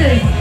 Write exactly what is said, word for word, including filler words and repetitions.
places.